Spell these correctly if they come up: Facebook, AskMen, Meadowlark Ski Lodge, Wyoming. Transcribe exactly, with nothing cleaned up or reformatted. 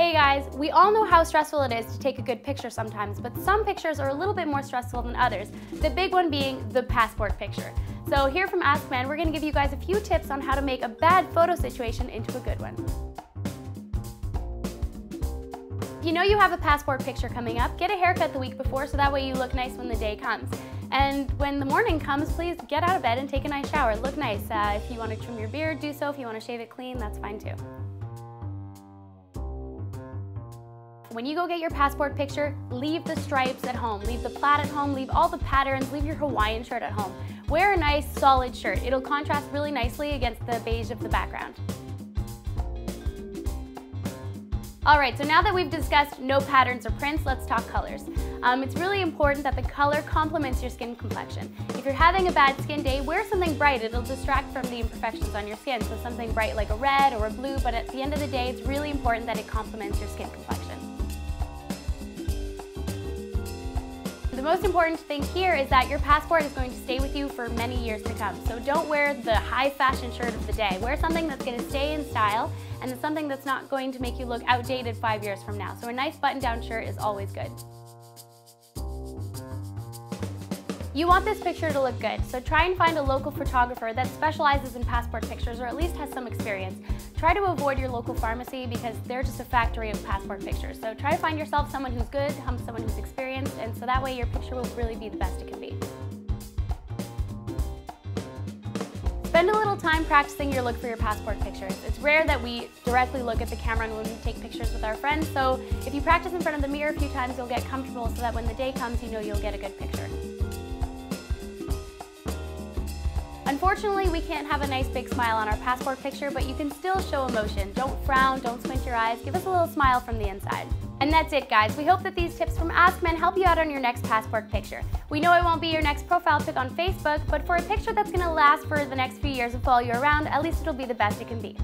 Hey guys, we all know how stressful it is to take a good picture sometimes, but some pictures are a little bit more stressful than others, the big one being the passport picture. So here from AskMen, we're going to give you guys a few tips on how to make a bad photo situation into a good one. If you know you have a passport picture coming up, get a haircut the week before so that way you look nice when the day comes. And when the morning comes, please get out of bed and take a nice shower. Look nice. Uh, if you want to trim your beard, do so. If you want to shave it clean, that's fine too. When you go get your passport picture, leave the stripes at home. Leave the plaid at home. Leave all the patterns. Leave your Hawaiian shirt at home. Wear a nice, solid shirt. It'll contrast really nicely against the beige of the background. Alright, so now that we've discussed no patterns or prints, let's talk colors. Um, it's really important that the color complements your skin complexion. If you're having a bad skin day, wear something bright. It'll distract from the imperfections on your skin. So something bright like a red or a blue, but at the end of the day, it's really important that it complements your skin complexion. The most important thing here is that your passport is going to stay with you for many years to come. So don't wear the high fashion shirt of the day. Wear something that's going to stay in style and something that's not going to make you look outdated five years from now. So a nice button-down shirt is always good. You want this picture to look good, so try and find a local photographer that specializes in passport pictures or at least has some experience. Try to avoid your local pharmacy because they're just a factory of passport pictures. So try to find yourself someone who's good, someone who's experienced, and so that way your picture will really be the best it can be. Spend a little time practicing your look for your passport pictures. It's rare that we directly look at the camera when we take pictures with our friends, so if you practice in front of the mirror a few times, you'll get comfortable so that when the day comes, you know you'll get a good picture. Unfortunately, we can't have a nice big smile on our passport picture, but you can still show emotion. Don't frown, don't squint your eyes, give us a little smile from the inside. And that's it guys, we hope that these tips from AskMen help you out on your next passport picture. We know it won't be your next profile pic on Facebook, but for a picture that's going to last for the next few years and follow you around, at least it'll be the best it can be.